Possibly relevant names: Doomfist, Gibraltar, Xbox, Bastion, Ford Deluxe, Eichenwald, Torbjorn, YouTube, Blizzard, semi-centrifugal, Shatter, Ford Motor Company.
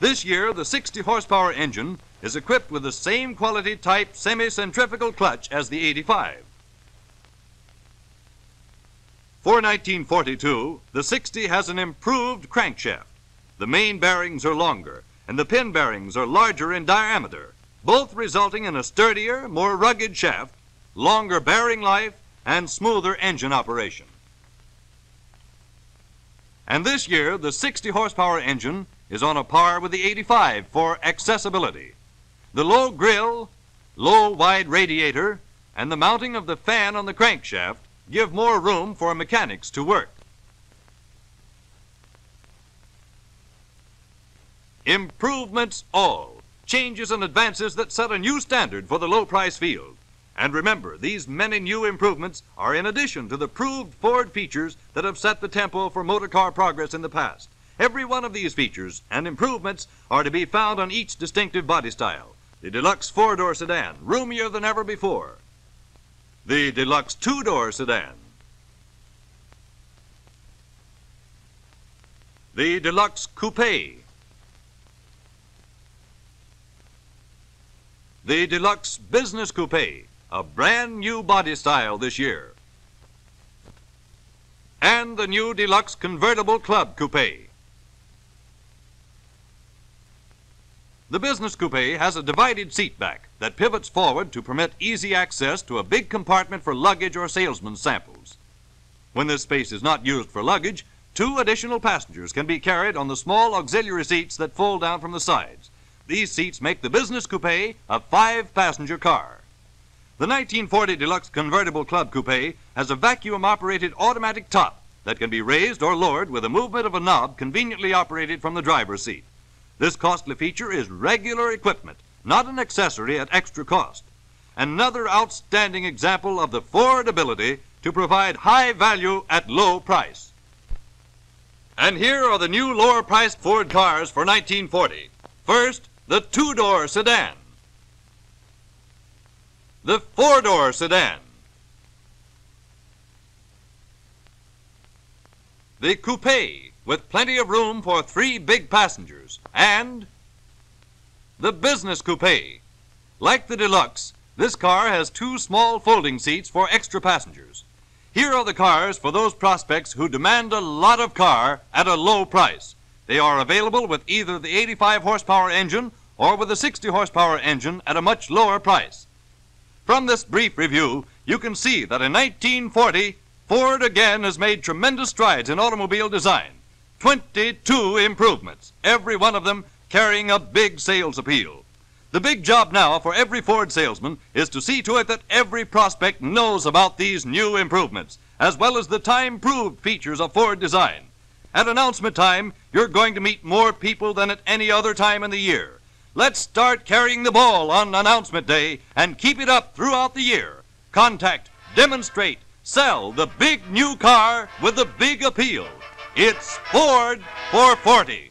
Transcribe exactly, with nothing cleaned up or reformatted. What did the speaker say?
This year, the sixty horsepower engine is equipped with the same quality type semi-centrifugal clutch as the eighty-five. For nineteen forty-two, the sixty has an improved crankshaft. The main bearings are longer, and the pin bearings are larger in diameter, both resulting in a sturdier, more rugged shaft, longer bearing life, and smoother engine operation. And this year, the sixty horsepower engine is on a par with the eighty-five for accessibility. The low grille, low wide radiator, and the mounting of the fan on the crankshaft give more room for mechanics to work. Improvements all, changes and advances that set a new standard for the low price field. And remember, these many new improvements are in addition to the proved Ford features that have set the tempo for motor car progress in the past. Every one of these features and improvements are to be found on each distinctive body style. The Deluxe four-door sedan, roomier than ever before. The Deluxe two-door sedan. The Deluxe coupe. The Deluxe business coupe. A brand new body style this year. And the new Deluxe Convertible Club Coupe. The business coupe has a divided seat back that pivots forward to permit easy access to a big compartment for luggage or salesman's samples. When this space is not used for luggage, two additional passengers can be carried on the small auxiliary seats that fold down from the sides. These seats make the business coupe a five-passenger car. The nineteen forty Deluxe Convertible Club Coupe has a vacuum-operated automatic top that can be raised or lowered with a movement of a knob conveniently operated from the driver's seat. This costly feature is regular equipment, not an accessory at extra cost. Another outstanding example of the Ford ability to provide high value at low price. And here are the new lower-priced Ford cars for nineteen forty. First, the two-door sedan. The four-door sedan. The coupe with plenty of room for three big passengers. And the business coupe. Like the Deluxe, this car has two small folding seats for extra passengers. Here are the cars for those prospects who demand a lot of car at a low price. They are available with either the eighty-five horsepower engine or with the sixty horsepower engine at a much lower price. From this brief review, you can see that in nineteen forty, Ford again has made tremendous strides in automobile design. twenty-two improvements, every one of them carrying a big sales appeal. The big job now for every Ford salesman is to see to it that every prospect knows about these new improvements, as well as the time-proved features of Ford design. At announcement time, you're going to meet more people than at any other time in the year. Let's start carrying the ball on announcement day and keep it up throughout the year. Contact, demonstrate, sell the big new car with the big appeal. It's Ford for forty.